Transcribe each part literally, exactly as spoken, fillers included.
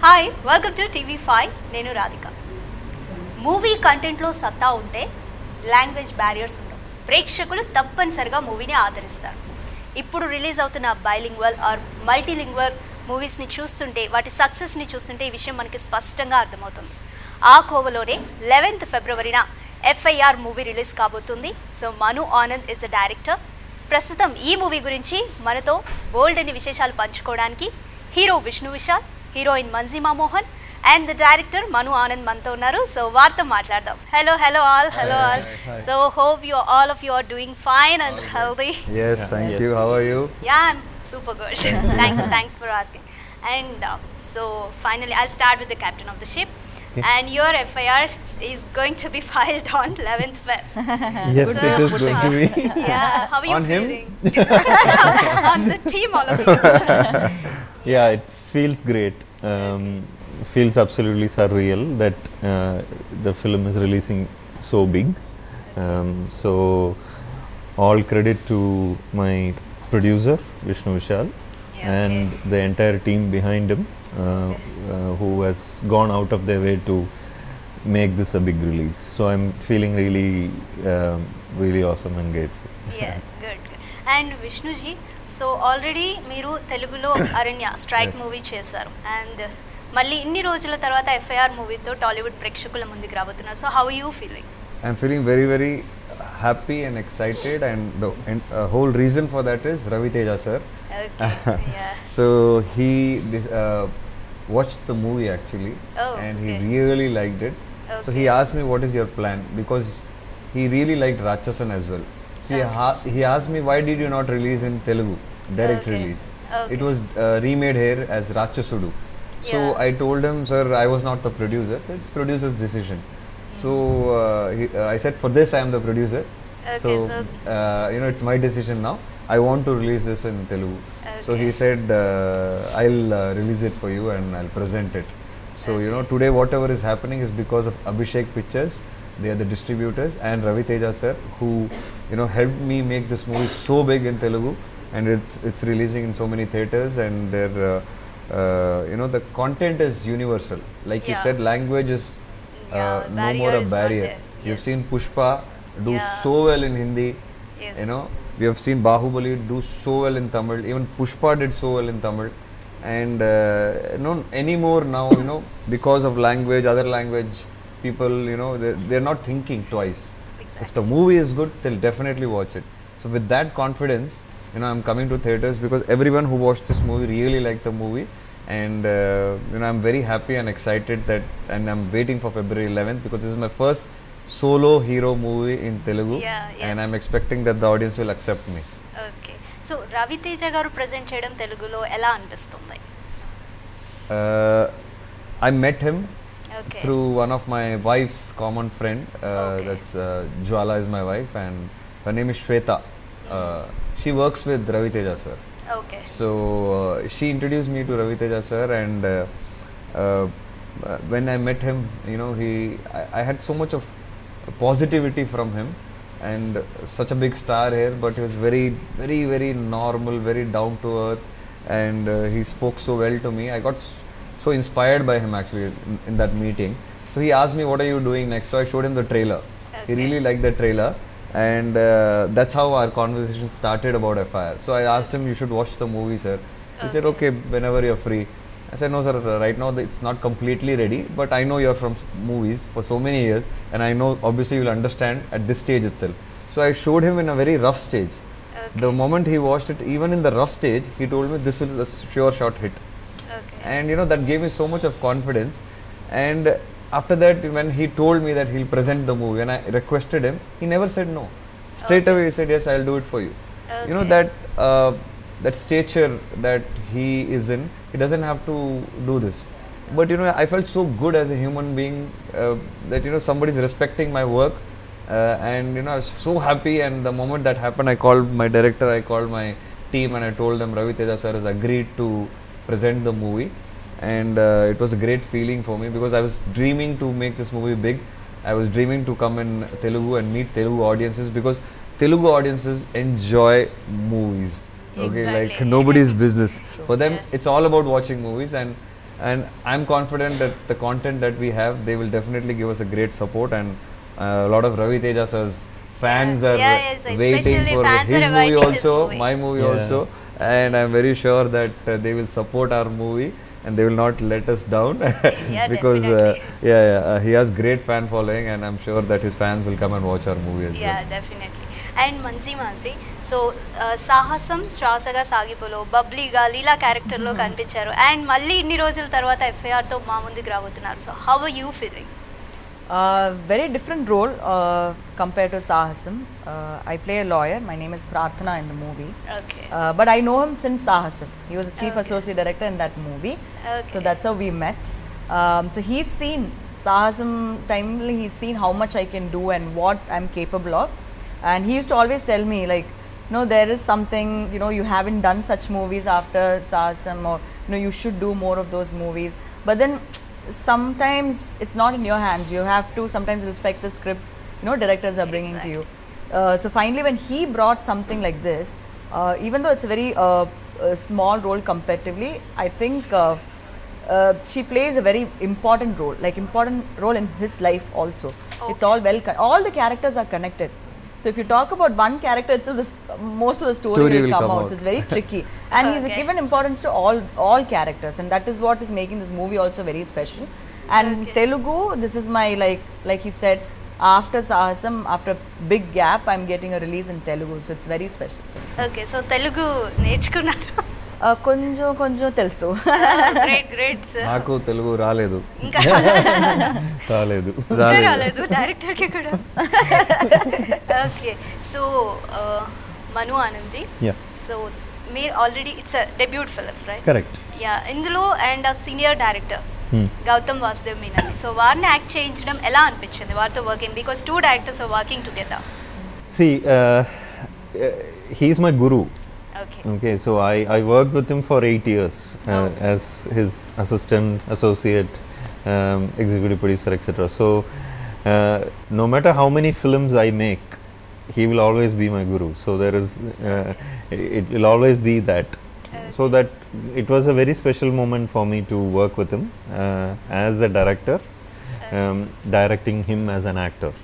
Hi welcome to TV five. నేను Radhika. Movie కంటెంట్లో సత్తా ఉంటే లాంగ్వేజ్ బ్యారియర్స్ ఉండవు. ప్రేక్షకులు తప్పనిసరిగా మూవీని ఆదరిస్తారు. ఇప్పుడు రిలీజ్ అవుతున్న బైలింగ్వల్ ఆర్ మల్టీలింగ్వల్ మూవీస్ని చూస్తుంటే, వాటి సక్సెస్ని చూస్తుంటే ఈ విషయం మనకి స్పష్టంగా అర్థమవుతుంది. ఆ కోవలోనే లెవెన్త్ ఫిబ్రవరిన ఎఫ్ఐఆర్ మూవీ రిలీజ్ కాబోతుంది. So Manu Anand is the director. ప్రస్తుతం ఈ మూవీ గురించి మనతో బోల్డ్ అని విశేషాలు పంచుకోవడానికి hero Vishnu Vishal, heroine Manjima Mohan and the director Manu Anand మనతో ఉన్నారు. సో వారితో మాట్లాడదాం. Hello hello all hello all so hope you all of you are doing fine and healthy. yes thank yes. you how are you yeah i'm super good thanks thanks for asking and uh, so finally I'll start with the captain of the ship. okay. And your F I R is going to be filed on eleventh Feb. yes so, it is uh, going to be yeah how are you on feeling on the team all of you? yeah it feels great. Um, feels absolutely surreal that uh, the film is releasing so big. Um, so all credit to my producer Vishnu Vishal yeah, and okay. the entire team behind him, uh, okay. uh, who has gone out of their way to make this a big release. So I'm feeling really, uh, really awesome and grateful. Yeah, good, good. And Vishnu ji, so already మీరు తెలుగులో అరణ్య strike movie చేశారు and మళ్ళీ ఇన్ని రోజుల తర్వాత FIR మూవీతో టాలీవుడ్ ప్రేక్షకుల ముందుకు రాబోతున్నారు. So how you feeling? I'm feeling very very happy and excited and the whole reason for that is Ravi Teja sir. So he watched the movie actually and he really liked it. So he asked me what is your plan because he really liked Ratsasan as well. So yeah. he asked me, why did you not release in Telugu, direct okay. release? Okay. It was uh, remade here as Rajasasudu. Yeah. So I told him, sir, I was not the producer. It's producer's decision. Mm. So uh, he, uh, I said, for this I am the producer. Okay, so uh, you know, it's my decision now. I want to release this in Telugu. Okay. So he said, uh, I'll uh, release it for you and I'll present it. So okay. you know, today whatever is happening is because of Abhishek Pictures. They are the distributors and Ravi Teja sir, who you know helped me make this movie so big in Telugu, and it's it's releasing in so many theaters, and their uh, uh, you know the content is universal. Like yeah. you said, language is uh, yeah, no more a barrier. Yes. You've seen Pushpa do yeah. so well in Hindi. Yes. You know, we have seen Bahubali do so well in Tamil. Even Pushpa did so well in Tamil, and uh, no anymore now you know because of language, other language people you know they they're not thinking twice. If the movie is good, they'll definitely watch it. So with that confidence, you know, I'm coming to theaters because everyone who watched this movie really liked the movie, and uh, you know, I'm very happy and excited that, and I'm waiting for February eleventh because this is my first solo hero movie in Telugu, yeah, yes. and I'm expecting that the audience will accept me. Okay. So Ravi Teja garu present cheyadam Telugulo ela anpistundi? Uh, I met him. Okay. Through one of my wife's common friend, uh, okay. that's uh, Jwala is my wife, and her name is Shweta. Uh, she works with Ravi Teja sir. Okay. So uh, she introduced me to Ravi Teja sir, and uh, uh, when I met him, you know, he I, I had so much of positivity from him, and such a big star here, but he was very, very, very normal, very down to earth, and uh, he spoke so well to me. I got so inspired by him actually in, in that meeting. So he asked me, what are you doing next? So I showed him the trailer. Okay. He really liked the trailer, and uh, that's how our conversation started about F I R. So I asked him, you should watch the movie sir. He okay. said, okay, whenever you're free. I said, no sir, right now it's not completely ready, but I know you're from movies for so many years, and I know obviously you'll understand at this stage itself. So I showed him in a very rough stage. Okay. The moment he watched it, even in the rough stage, he told me this is a sure shot hit. Okay. And you know, that gave me so much of confidence, and after that when he told me that he'll present the movie and I requested him, he never said no. Straight okay. away he said, yes, I'll do it for you. Okay. You know, that uh, that stature that he is in, he doesn't have to do this. But you know, I felt so good as a human being uh, that you know, somebody's respecting my work, uh, and you know, I was so happy. And the moment that happened, I called my director, I called my team, and I told them Ravi Teja sir has agreed to present the movie, and uh, it was a great feeling for me because I was dreaming to make this movie big. I was dreaming to come in Telugu and meet Telugu audiences because Telugu audiences enjoy movies. Okay, exactly. Like nobody's business. For them, yeah. it's all about watching movies, and and I'm confident that the content that we have, they will definitely give us a great support, and uh, a lot of Ravi Teja sir's fans yes. are yeah, yes, waiting for fans his, are movie also, his movie also, my movie yeah. also, and I'm very sure that uh, they will support our movie and they will not let us down yeah, because uh, yeah, yeah uh, he has great fan following, and I'm sure that his fans will come and watch our movie as yeah, well. Yeah, definitely. And Manjima ji, so uh, Sahasam, Shrasaga Sagipolo, Bubblyga, Leela character lo kanipicharu, and Malli inni rojulu tarvata F I R tho maa munduku raabothunaru. So how are you feeling? Uh, very different role uh, compared to Sahasam. Uh, I play a lawyer. My name is Prarthana in the movie. Okay. Uh, but I know him since Sahasam. He was the chief okay. associate director in that movie. Okay. So that's how we met. Um, so he's seen Sahasam timely. He's seen how much I can do and what I'm capable of. And he used to always tell me like, no, there is something, you know, you haven't done such movies after Sahasam, or you know, you should do more of those movies. But then, sometimes it's not in your hands. You have to sometimes respect the script, you know, directors are bringing exactly. to you. Uh, so finally when he brought something like this, uh, even though it's a very uh, a small role comparatively, I think uh, uh, she plays a very important role, like important role in his life also. Okay. It's all well, all the characters are connected. So if you talk about one character, it's the most of the story, story will, will come, come out. out. So it's very tricky, and okay. he's given importance to all all characters, and that is what is making this movie also very special. And okay. Telugu, this is my like like he said, after Sahasam, after a big gap, I'm getting a release in Telugu, so it's very special. Okay, so Telugu nechchukunnaru. Uh, konjo konjo telso. Great, great sir. Naaku Telugu raaledu. Raaledu. Raaledu. Director ke kuda. Okay. So uh, Manu Anand ji. Yeah. So meer already it's a debut film, right? Correct. Yeah. Indulo and a senior director. Hmm. Gautham Vasudev Menon. So varni act cheyinchadam ela anpichindi. Vartho working because two directors are working together. See, uh, he is my guru. Okay. Okay, so I, I worked with him for eight years uh, oh. as his assistant, associate, um, executive producer, et cetera. So, uh, no matter how many films I make, he will always be my guru. So, there is, uh, it will always be that. Okay. So, that it was a very special moment for me to work with him uh, as a director, um, directing him as an actor. Okay.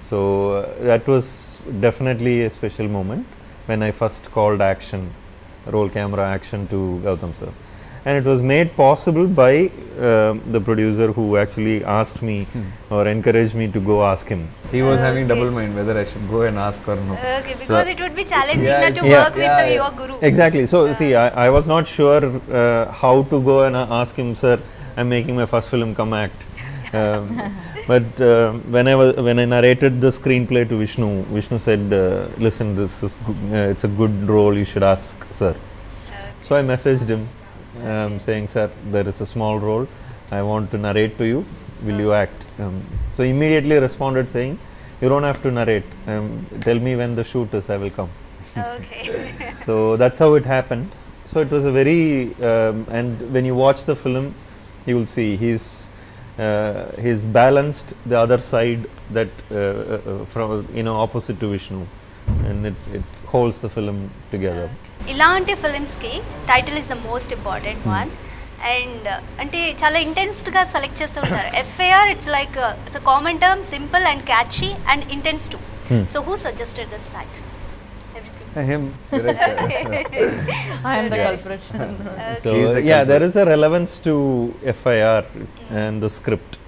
So, uh, that was definitely a special moment. When I first called action, roll camera action to Gautham sir. And it was made possible by uh, the producer who actually asked me hmm. or encouraged me to go ask him. He was okay. having double mind whether I should go and ask or no. Okay, because so, it would be challenging yeah, to yeah, work yeah, with yeah, your guru. Exactly. So, uh. see, I, I was not sure uh, how to go and uh, ask him, sir, I'm making my first film, come act. Um, but uh, when I was when I narrated the screenplay to Vishnu, Vishnu said, uh, "Listen, this is good, uh, it's a good role. You should ask, sir." Okay. So I messaged him, um, saying, "Sir, there is a small role. I want to narrate to you. Will you act?" Um, so immediately responded saying, "You don't have to narrate. Um, tell me when the shoot is. I will come." Okay. So that's how it happened. So it was a very um, and when you watch the film, you will see he's. Uh, he's balanced the other side that uh, uh, from you know opposite to Vishnu, and it, it holds the film together. Ilanti films ki title is the most important hmm. one, and ante chala intense ga select chestu untaru. F I R it's like a, it's a common term, simple and catchy and intense too. Hmm. So who suggested this title? Everything. Uh, him. Director. I am the yeah. culprit. Okay. So uh, the yeah, there is a relevance to F I R mm. and the script.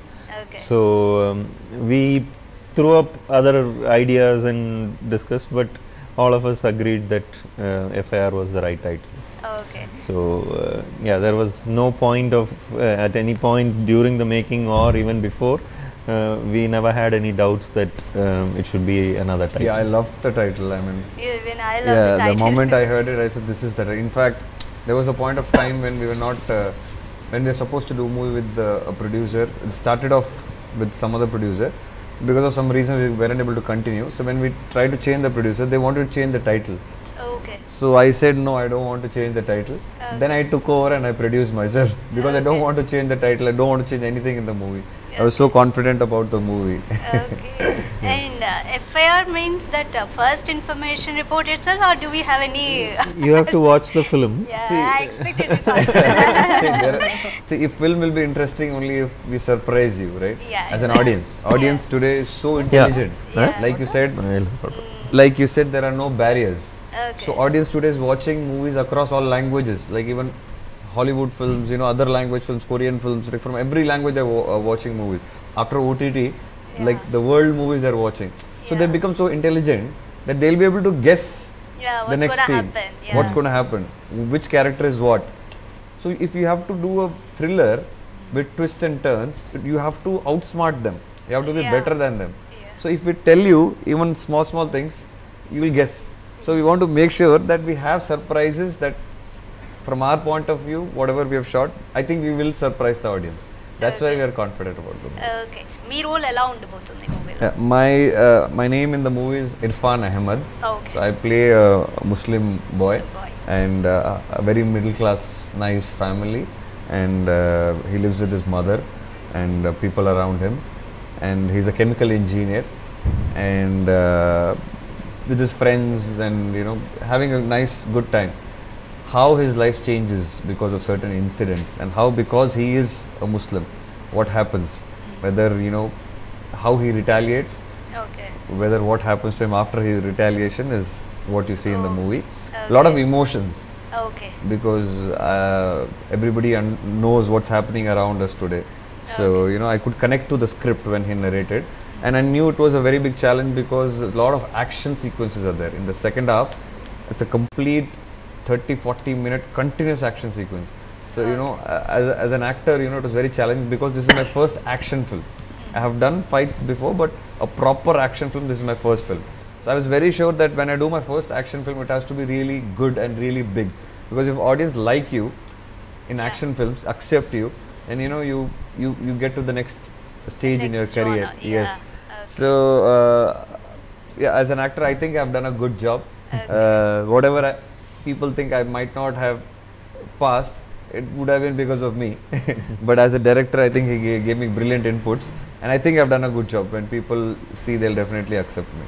Okay. So um, we threw up other ideas and discussed, but all of us agreed that uh, F I R was the right title. Okay. So uh, yeah, there was no point of uh, at any point during the making or even before. Uh, we never had any doubts that um, it should be another title. Yeah, I loved the title. I mean, even I loved yeah, the title. The moment I heard it, I said, "This is the." In fact, there was a point of time when we were not, uh, when we were supposed to do a movie with uh, a producer. It started off with some other producer. Because of some reason, we weren't able to continue. So when we tried to change the producer, they wanted to change the title. Okay. So I said, "No, I don't want to change the title." Okay. Then I took over and I produced myself because okay. I don't want to change the title. I don't want to change anything in the movie. I was so confident about the movie. Okay. And uh, F I R means that uh, first information report itself, or do we have any? You have to watch the film. Yeah, see, I expected this also. See, there are, see, if film will be interesting only if we surprise you, right? Yeah. As an audience. Audience yeah. today is so intelligent. Yeah. Yeah. Like you said, like you said, there are no barriers. Okay. So audience today is watching movies across all languages, like even Hollywood films, you know, other language films, Korean films, like from every language they're uh, watching movies. After O T T, yeah. like the world movies they're watching. So yeah. they become so intelligent that they'll be able to guess yeah, the next scene, yeah. what's going to happen, which character is what. So if you have to do a thriller with twists and turns, you have to outsmart them. You have to be yeah. better than them. Yeah. So if we tell you even small, small things, you will guess. So we want to make sure that we have surprises that from our point of view, whatever we have shot, I think we will surprise the audience. That's okay. why we are confident about the movie. Okay. Me role allowed both in the movie. Yeah, my uh, my name in the movie is Irfan Ahmed. Okay. So I play a Muslim boy, boy. and uh, a very middle class, nice family, and uh, he lives with his mother and uh, people around him, and he's a chemical engineer, and uh, with his friends and you know having a nice good time. How his life changes because of certain incidents, and how because he is a Muslim, what happens, whether you know how he retaliates, okay. whether what happens to him after his retaliation is what you see oh. in the movie. A okay. lot of emotions okay. because uh, everybody un knows what's happening around us today. So okay. you know I could connect to the script when he narrated, and I knew it was a very big challenge because a lot of action sequences are there. In the second half, it's a complete thirty forty minute continuous action sequence. So okay. you know uh, as, as an actor, you know it was very challenging because this is my first action film. I have done fights before, but a proper action film, this is my first film. So I was very sure that when I do my first action film, it has to be really good and really big, because if audience like you in yeah. action films, accept you, and you know you you, you get to the next stage the next in your career. Yeah. Yes. Okay. So uh, yeah, as an actor, I think I have done a good job. Okay. Uh, whatever I people think I might not have passed, it would have been because of me. But as a director, I think he gave me brilliant inputs, and I think I've done a good job. When people see, they'll definitely accept me.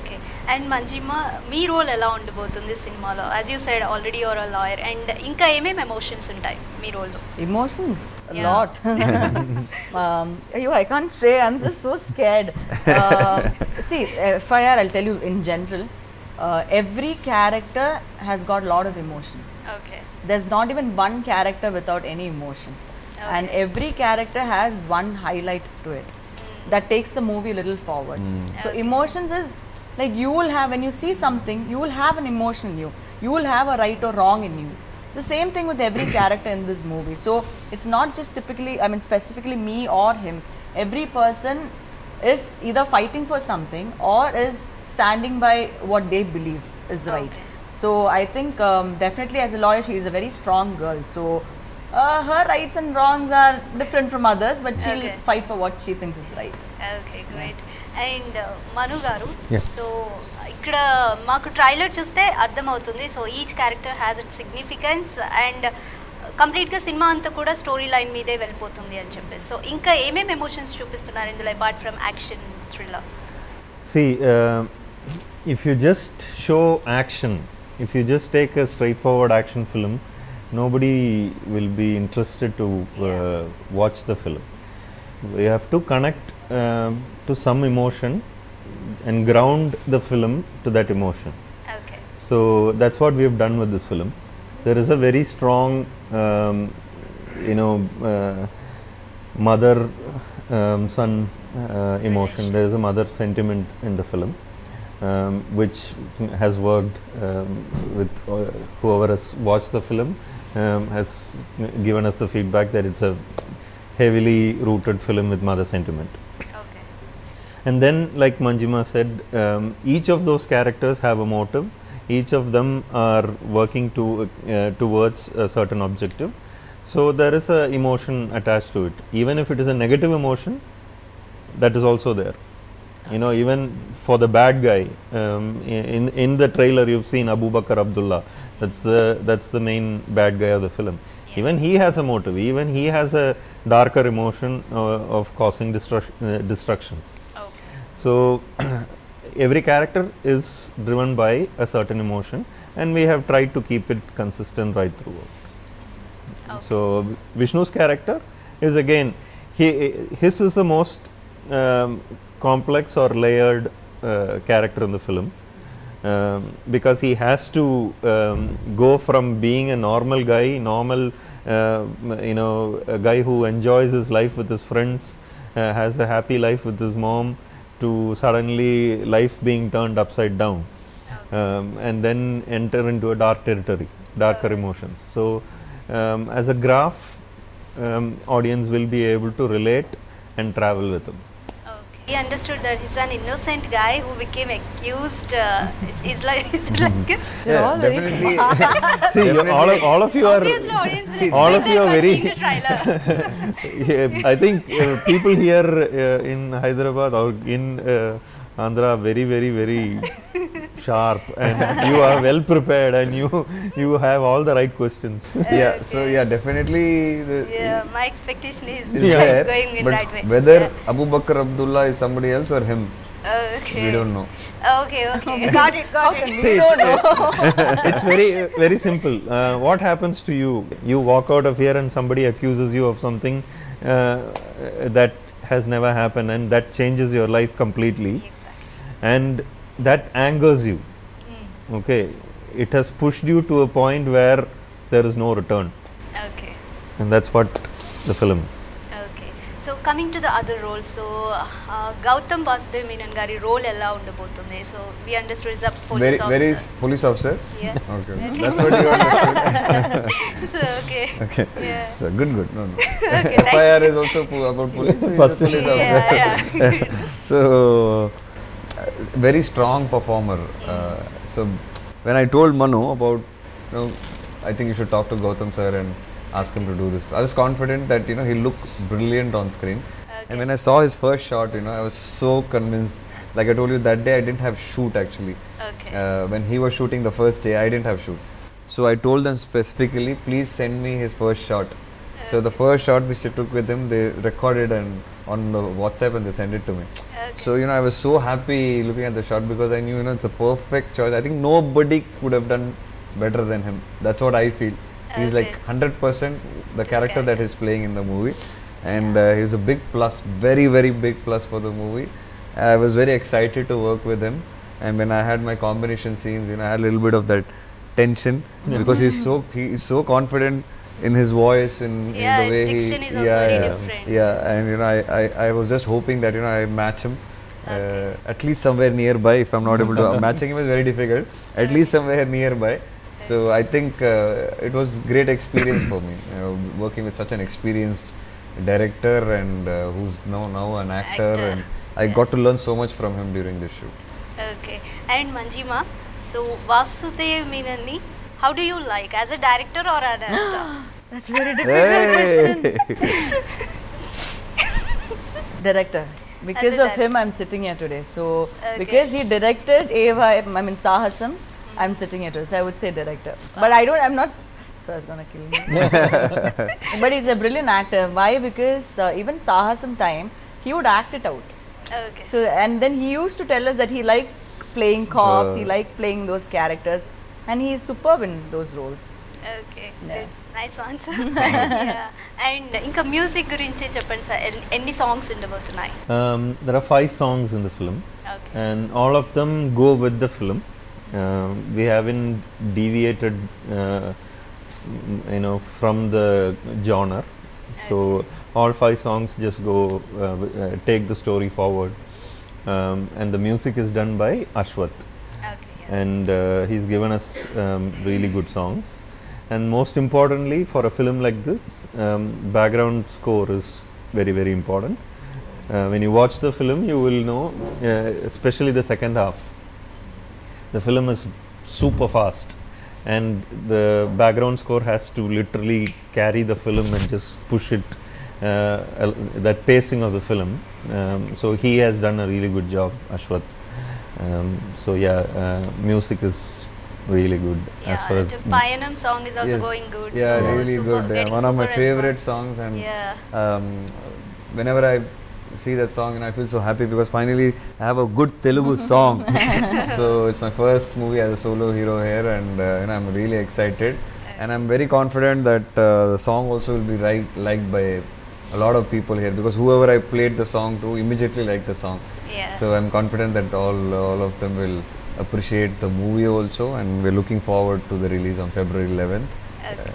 Okay. And Manjima, me role allowed both in this cinema. As you said already, you're a lawyer, and inka mm emotions untai me role lo. Emotions, a yeah. lot. um, you, I can't say. I'm just so scared. Uh, see, F I R, I'll tell you in general. Uh, every character has got a lot of emotions. Okay. There's not even one character without any emotion. Okay. And every character has one highlight to it mm. that takes the movie a little forward. Mm. Okay. So emotions is like you will have, when you see something, you will have an emotion in you. You will have a right or wrong in you. The same thing with every character in this movie. So it's not just typically, I mean specifically me or him. Every person is either fighting for something or is standing by what they believe is okay. right. So I think um, definitely as a lawyer, she is a very strong girl. So uh, her rights and wrongs are different from others, but she'll okay. fight for what she thinks is right. Okay, great. And uh, Manu Garu, yeah. so ikkada maaku trailer chuste ardham avutundi. So each character has its significance, and uh, complete ga cinema anta kuda storyline meede velipotundi ani cheppes. So inka em em emotions chupistunnaru indulo apart from action thriller? See, uh, if you just show action, if you just take a straightforward action film, nobody will be interested to uh, yeah. watch the film. You have to connect uh, to some emotion and ground the film to that emotion. Okay. So that's what we have done with this film. There is a very strong, um, you know, uh, mother-son um, uh, emotion. There is a mother sentiment in the film. Um, which has worked um, with uh, whoever has watched the film, um, has given us the feedback that it's a heavily rooted film with mother sentiment. Okay. And then like Manjima said, um, each of those characters have a motive, each of them are working to, uh, towards a certain objective. So there is an emotion attached to it, even if it is a negative emotion, that is also there. You know, even for the bad guy, um, in in the trailer you've seen Abu Bakr Abdullah. That's the that's the main bad guy of the film. Yeah. Even he has a motive. Even he has a darker emotion uh, of causing destruction. Uh, destruction. Okay. So every character is driven by a certain emotion, and we have tried to keep it consistent right throughout. Okay. So Vishnu's character is again, he, his is the most um, complex or layered uh, character in the film, um, because he has to um, go from being a normal guy, normal uh, you know, a guy who enjoys his life with his friends, uh, has a happy life with his mom, to suddenly life being turned upside down, okay. um, and then enter into a dark territory, darker okay. emotions. So, um, as a graph, um, audience will be able to relate and travel with him. Okay. He understood that he's an innocent guy who became accused. Uh, it's like, is it like yeah, definitely. See, definitely. all of all of you are see, all of you are very. Yeah, I think uh, people here uh, in Hyderabad or in uh, Andhra are very, very, very sharp, and you are well prepared, and you you have all the right questions. Uh, yeah. Okay. So yeah, definitely. The yeah, my expectation is, is yeah. going in but right way. Whether yeah. Abu Bakr Abdullah is somebody else or him. Uh, okay. We don't know. Okay, okay. Got it, got it. See, we don't know. It's very, uh, very simple. Uh, what happens to you? You walk out of here and somebody accuses you of something uh, that has never happened, and that changes your life completely. Exactly. And that angers you. Mm. Okay. It has pushed you to a point where there is no return. Okay. And that's what the film is. So coming to the other role, so uh, Gautham Vasudev Menon gari role ella undu pothunde. So we understood is a police very, officer. Very police officer. Yeah. Okay. That's what you understood. So okay. Okay. Yeah. So good, good. No, no. Okay. F I R is also about police. First police yeah, officer. Yeah, yeah. So uh, very strong performer. Uh, so when I told Manu about, you know, I think you should talk to Gautham sir and ask him to do this. I was confident that, you know, he'll look brilliant on screen. Okay. And when I saw his first shot, you know, I was so convinced. Like I told you, that day I didn't have shoot actually. Okay. Uh, when he was shooting the first day, I didn't have shoot. So I told them specifically, please send me his first shot. Okay. So the first shot which I took with him, they recorded and on the WhatsApp and they sent it to me. Okay. So, you know, I was so happy looking at the shot because I knew, you know, it's a perfect choice. I think nobody could have done better than him. That's what I feel. He's okay. like one hundred percent the character okay. that he's playing in the movie, and yeah. uh, he's a big plus, very, very big plus for the movie. I was very excited to work with him, and when I had my combination scenes, you know, I had a little bit of that tension yeah. because he's so he's so confident in his voice, in, yeah, in the way his diction he is also yeah, very yeah, different. yeah, and you know, I, I I was just hoping that, you know, I match him. Okay. Uh, at least somewhere nearby. If I'm not able to uh, matching him is very difficult. At okay. least somewhere nearby. So I think uh, it was great experience for me, you know, working with such an experienced director and uh, who's now now an actor, actor. and I yeah. got to learn so much from him during this shoot. Okay, and Manjima, so Vasudev Menon, how do you like, as a director or an actor? That's very difficult question. Director. Because of him I am sitting here today, so okay. because he directed Ava, I mean Sahasam. I'm sitting here, so I would say director. Wow. But I don't, I'm not, sir's gonna kill me. But he's a brilliant actor. Why? Because uh, even Sahasam time, he would act it out. Okay. So, and then he used to tell us that he liked playing cops, uh. he liked playing those characters, and he is superb in those roles. Okay, yeah. Good. Nice answer. Yeah. And inka music gurinchi cheppandi sir, any songs undabothunnayi? Um, there are five songs in the film. Okay. And all of them go with the film. Uh, we haven't deviated, uh, you know, from the genre. Okay. So all five songs just go uh, uh, take the story forward, um, and the music is done by Ashwat. Okay, yes. And uh, he's given us um, really good songs. And most importantly, for a film like this, um, background score is very, very important. Uh, when you watch the film, you will know, uh, especially the second half. The film is super fast, and the background score has to literally carry the film and just push it, uh, uh, that pacing of the film. Um, so he has done a really good job, Ashwath. Um, so yeah, uh, music is really good. Yeah, as far as the Payanam song is also yes. going good. Yeah, so really good. Yeah, one of my favorite songs, and yeah. um, whenever I see that song and I feel so happy because finally I have a good Telugu song. So it's my first movie as a solo hero here, and, uh, and I'm really excited. And I'm very confident that uh, the song also will be right, liked by a lot of people here, because whoever I played the song to immediately liked the song. Yeah. So I'm confident that all, all of them will appreciate the movie also, and we're looking forward to the release on February eleventh. Okay.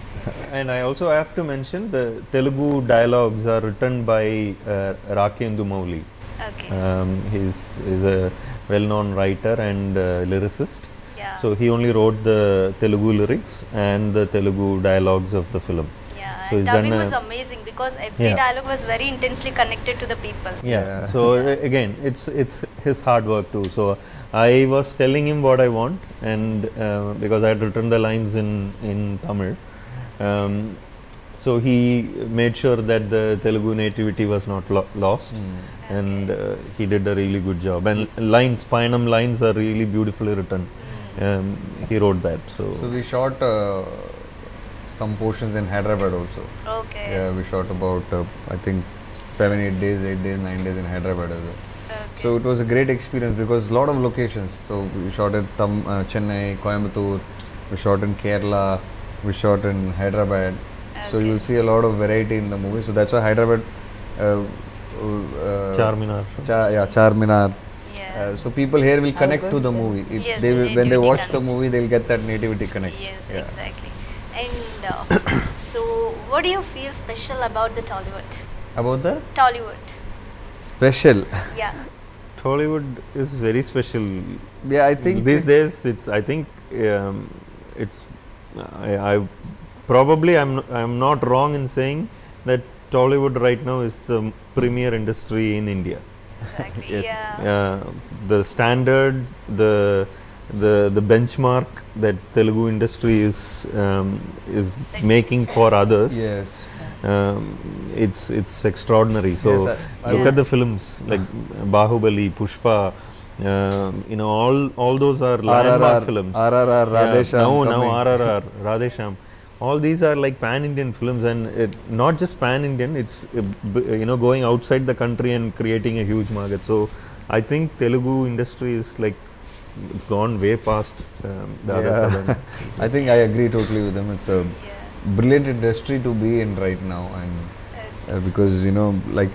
And I also have to mention the Telugu dialogues are written by uh, Rakendu Mouli. Okay. Um, he's, he's a well-known writer and uh, lyricist. Yeah. So he only wrote the Telugu lyrics and the Telugu dialogues of the film. Yeah, so dubbing was amazing because every yeah. dialogue was very intensely connected to the people. Yeah. yeah. So yeah. again, it's it's his hard work too. So I was telling him what I want, and uh, because I had written the lines in in Tamil, um, so he made sure that the Telugu nativity was not lo lost. Mm. And uh, he did a really good job, and lines, Payanam lines are really beautifully written. Um, he wrote that. So, so we shot uh, some portions in Hyderabad also. Okay. Yeah, we shot about uh, I think seven, eight days, eight days, nine days in Hyderabad as well. Okay. So it was a great experience because lot of locations. So we shot at Tam, uh, Chennai, Coimbatore. We shot in Kerala. We shot in Hyderabad. Okay. So you will see a lot of variety in the movie. So that's why Hyderabad. Uh, Uh, Charminar. Char, yeah, Charminar. Yeah. Uh, so people here will connect to the movie. It, yes, they will, when they watch connection. the movie, they will get that nativity connect. Yes, yeah. exactly. And uh, so, what do you feel special about the Tollywood? About the? Tollywood. Special? Yeah. Tollywood is very special. Yeah, I think. These days, it's, I think, um, it's, I, I probably, I'm, I'm not wrong in saying that Tollywood right now is the premier industry in India. Exactly. Yes. Yeah. Uh, the standard, the the the benchmark that Telugu industry is um, is making for others. Yes. Um, it's it's extraordinary. So yes, I, I look yeah. at the films like Bahubali, Pushpa. Uh, you know, all all those are landmark R R R, films. R R R, Radhesham. Yeah, now now R R R, Radhesham. All these are like pan-Indian films, and it, not just pan-Indian, it's, you know, going outside the country and creating a huge market. So I think Telugu industry is like, it's gone way past um, the yeah. other side. I think I agree totally with them. It's a yeah. brilliant industry to be in right now, and uh, because, you know, like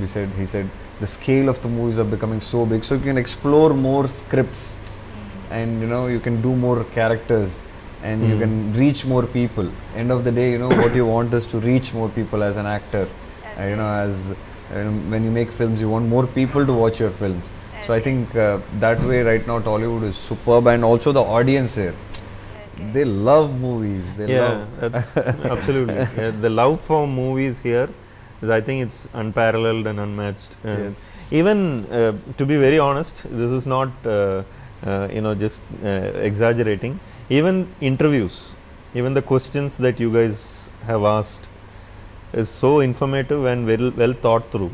we said, he said, the scale of the movies are becoming so big, so you can explore more scripts, and, you know, you can do more characters. And mm. you can reach more people. End of the day, you know, what you want is to reach more people as an actor. Okay. Uh, you know, as uh, when you make films, you want more people to watch your films. Okay. So I think uh, that way right now, Tollywood is superb, and also the audience here. Okay. They love movies. They yeah, love that's absolutely. Yeah, the love for movies here is, I think, it's unparalleled and unmatched. And yes. Even uh, to be very honest, this is not uh, uh, you know, just uh, exaggerating. Even interviews, even the questions that you guys have asked is so informative and well, well thought through.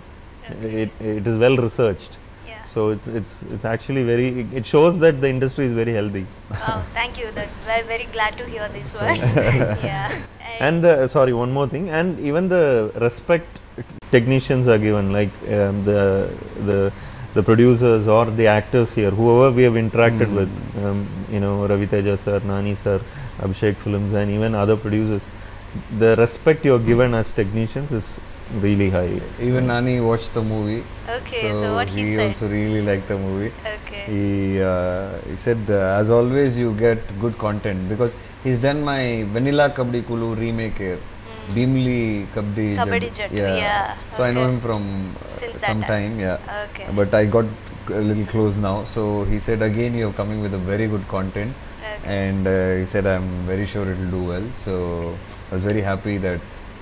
Okay. It, it is well researched. Yeah. So it's, it's, it's actually very, it shows that the industry is very healthy. Oh, thank you. That we're very glad to hear these words. yeah. And, and the, sorry, one more thing. And even the respect technicians are given, like um, the, the, the producers or the actors here, whoever we have interacted mm. with, um, you know, Ravi Teja sir, Nani sir, Abhishek Films, and even other producers, the respect you are given as technicians is really high. Even Nani watched the movie. Okay, so, so what he, he said. He also really liked the movie. Okay. He, uh, he said, uh, as always, you get good content, because he's done my Vennila Kabaddi Kuzhu remake here. Bheemili Kabaddi Jattu. Yeah. yeah. So okay. I know him from uh, some time. time. Yeah. Okay. But I got a little close now. So he said again, you're coming with a very good content, okay. and uh, he said, I'm very sure it'll do well. So I was very happy that,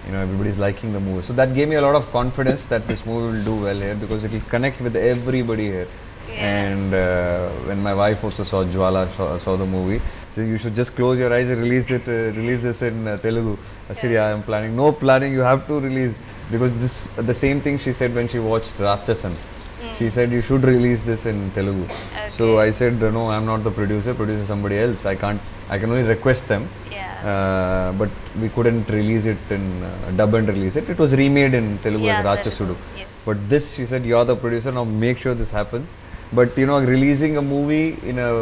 you know, everybody's liking the movie. So that gave me a lot of confidence that this movie will do well here, because it'll connect with everybody here. Yeah. And uh, when my wife also saw Jwala, saw, saw the movie. So you should just close your eyes and release it. Uh, release this in uh, Telugu. I said, yeah, I am planning. No planning. You have to release, because this uh, the same thing she said when she watched Ratsasan. Mm. She said you should release this in Telugu. Okay. So I said no, I am not the producer. Producer somebody else. I can't. I can only request them. Yes. Uh, but we couldn't release it in uh, dub and release it. It was remade in Telugu yeah, as Rajasasudu. Yes. But this, she said, you're the producer, now make sure this happens. But you know, releasing a movie in a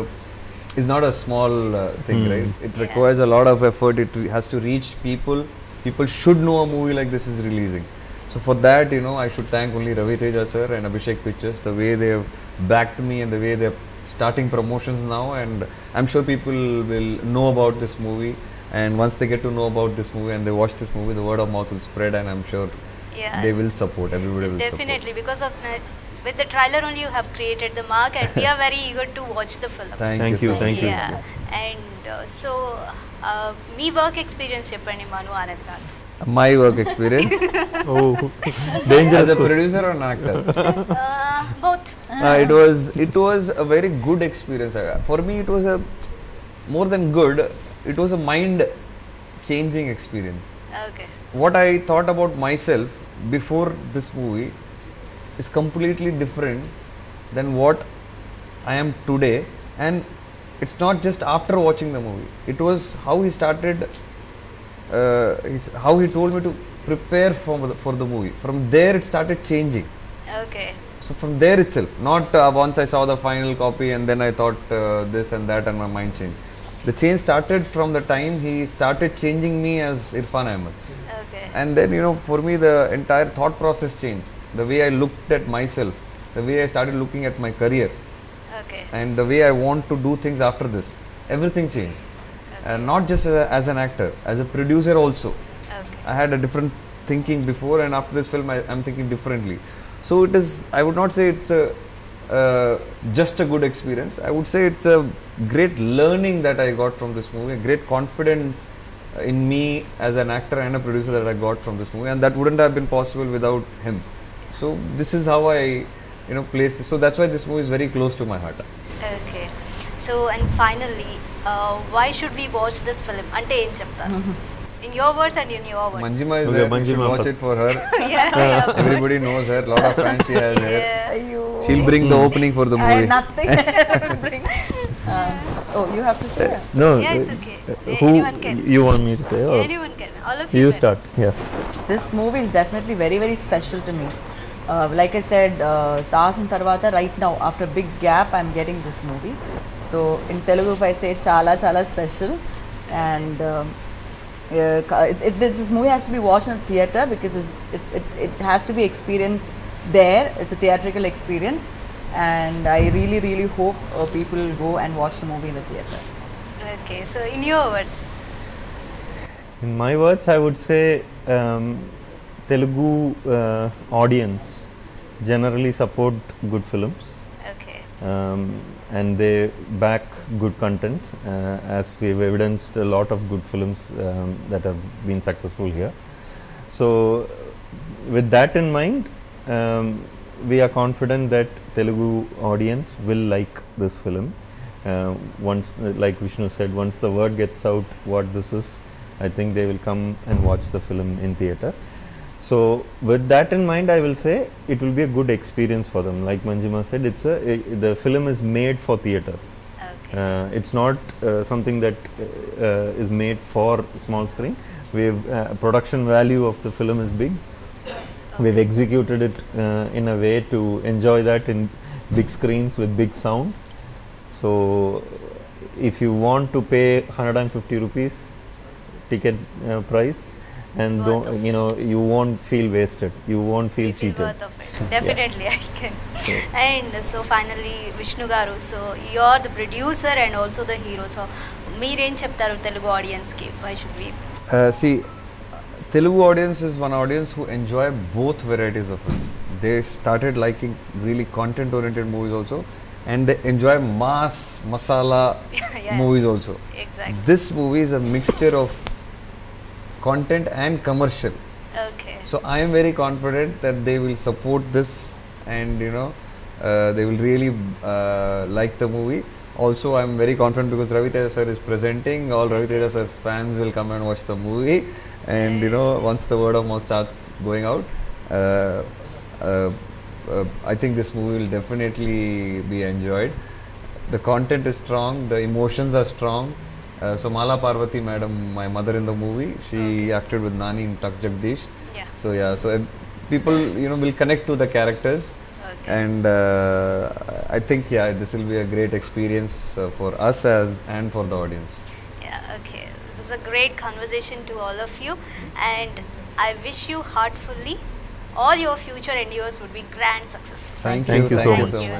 is not a small uh, thing, mm. right? It yeah. requires a lot of effort. It has to reach people. People should know a movie like this is releasing. So for that, you know, I should thank only Ravi Teja sir and Abhishek Pictures, the way they have backed me and the way they're starting promotions now. And I'm sure people will know about this movie. And once they get to know about this movie and they watch this movie, the word of mouth will spread, and I'm sure yeah. they will support. Everybody will Definitely, support. Because of uh, with the trailer only you have created the mark, and we are very eager to watch the film. Thank, thank you, so, thank yeah. you. And uh, so, uh, me work experience cheppandi Manu Anand garu. My work experience. Oh, dangerous. As a producer or an actor? Uh, both. Uh, it was it was a very good experience. For me, it was a more than good. It was a mind-changing experience. Okay. What I thought about myself before this movie is completely different than what I am today, and it's not just after watching the movie. It was how he started. Uh, how he told me to prepare for the, for the movie. From there it started changing. Okay. So from there itself, not uh, once I saw the final copy and then I thought uh, this and that and my mind changed. The change started from the time he started changing me as Irfan Ahmed. Okay. And then, you know, for me the entire thought process changed. The way I looked at myself, the way I started looking at my career, okay. and the way I want to do things after this, everything changed. Uh, not just as, a, as an actor, as a producer also. Okay. I had a different thinking before, and after this film I am thinking differently. So it is, I would not say it's a, uh, just a good experience. I would say it's a great learning that I got from this movie, a great confidence in me as an actor and a producer that I got from this movie, and that wouldn't have been possible without him. So this is how I, you know, placed this. So that's why this movie is very close to my heart. Okay. So, and finally, Uh, why should we watch this film? Ante em cheptaru. In your words and in your words. Manjima is okay, there. Manjima, you should watch first. It for her. yeah, yeah, everybody knows her. Lot of fans she has yeah. her. She'll bring mm. the opening for the movie. I nothing. bring. Uh, oh, you have to say that. No. Yeah, it's okay. Uh, who Anyone can. You want me to say? Or? Anyone can. All of you. You can. Start. Yeah. This movie is definitely very, very special to me. Uh, like I said, uh, Sahasam Tarvata, right now, after a big gap, I'm getting this movie. So in Telugu if I say chala chala special, and um, uh, it, it, this movie has to be watched in a theatre because it's, it, it, it has to be experienced there. It's a theatrical experience, and I really really hope uh, people will go and watch the movie in the theatre. Okay, so in your words? In my words I would say um, Telugu uh, audience generally support good films. Okay. Um, and they back good content, uh, as we have evidenced a lot of good films um, that have been successful here. So with that in mind, um, we are confident that Telugu audience will like this film. Uh, once, uh, like Vishnu said, once the word gets out what this is, I think they will come and watch the film in theatre. So with that in mind, I will say it will be a good experience for them. Like Manjima said, it's a it, the film is made for theatre. Okay. Uh, it's not uh, something that uh, is made for small screen. We have uh, production value of the film is big. Okay. We've executed it uh, in a way to enjoy that in big screens with big sound. So if you want to pay one hundred fifty rupees ticket uh, price, and don't, you know, you won't feel wasted, you won't feel cheated. Worth of it. Definitely, yeah. I can. Yeah. And so finally, Vishnu garu, so you are the producer and also the hero. So, meer em cheptaru Telugu audience ki? Why should we? Uh, see, Telugu audience is one audience who enjoy both varieties of films. They started liking really content-oriented movies also, and they enjoy mass masala yeah. movies also. Exactly. This movie is a mixture of content and commercial. Okay. So I am very confident that they will support this, and you know, uh, they will really uh, like the movie. Also, I am very confident because Ravi Teja sir is presenting. All Ravi Teja sir's fans will come and watch the movie, and right. you know, once the word of mouth starts going out, uh, uh, uh, I think this movie will definitely be enjoyed. The content is strong. The emotions are strong. Uh, so Mala Parvati madam, my mother in the movie, she okay. acted with Nani in Tak Jagdish. Yeah. So yeah, so uh, people, you know, will connect to the characters. Okay. And uh, I think, yeah, this will be a great experience uh, for us as, and for the audience. Yeah, okay. It was a great conversation to all of you, and I wish you heartfully all your future endeavors would be grand successful. Thank you. Thank you so much.